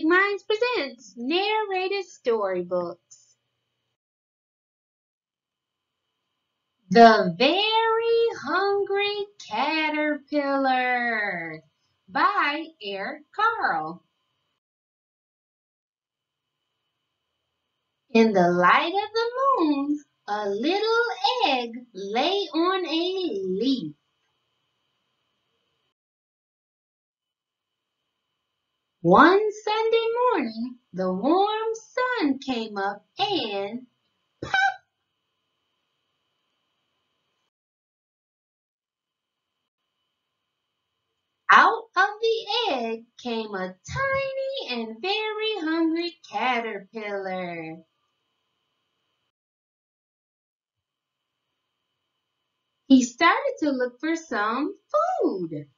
Big Minds presents narrated storybooks. The Very Hungry Caterpillar by Eric Carle. In the light of the moon, a little egg lay on a leaf. One Sunday morning, the warm sun came up and pop! Out of the egg came a tiny and very hungry caterpillar. He started to look for some food.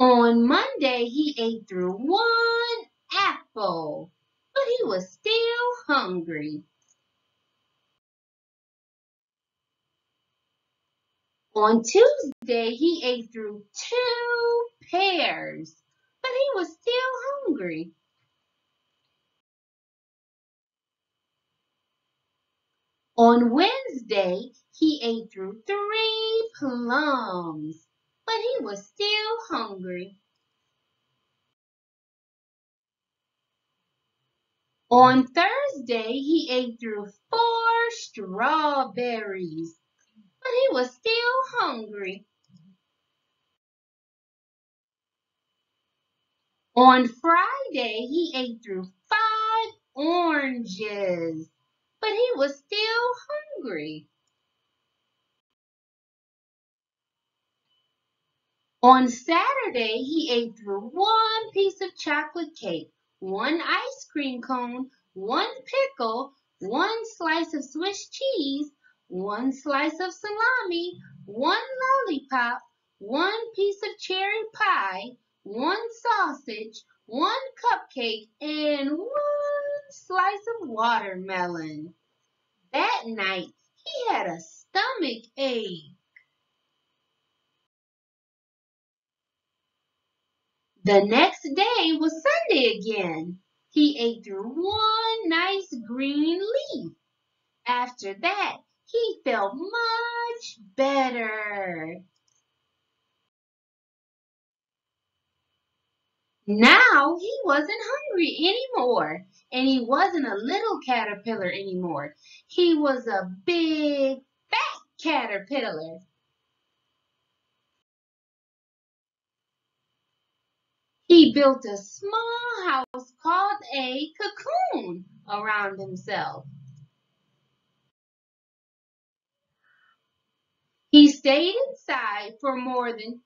On Monday, he ate through one apple, but he was still hungry. On Tuesday, he ate through two pears, but he was still hungry. On Wednesday, he ate through three plums, but he was still hungry. On Thursday, he ate through four strawberries, but he was still hungry. On Friday, he ate through five oranges, but he was still hungry. On Saturday, he ate through one piece of chocolate cake, one ice cream cone, one pickle, one slice of Swiss cheese, one slice of salami, one lollipop, one piece of cherry pie, one sausage, one cupcake, and one slice of watermelon. That night, he had a stomach ache. The next day was Sunday again. He ate through one nice green leaf. After that, he felt much better. Now he wasn't hungry anymore, and he wasn't a little caterpillar anymore. He was a big, fat caterpillar. He built a small house called a cocoon around himself. He stayed inside for more than 2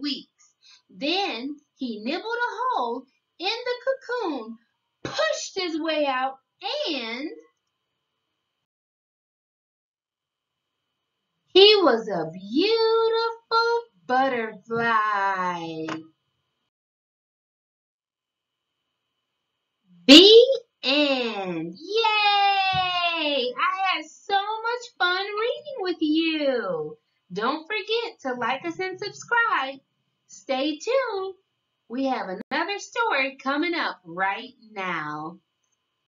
weeks. Then he nibbled a hole in the cocoon, pushed his way out, and he was a beautiful butterfly. The end. Yay! I had so much fun reading with you. Don't forget to like us and subscribe. Stay tuned. We have another story coming up right now.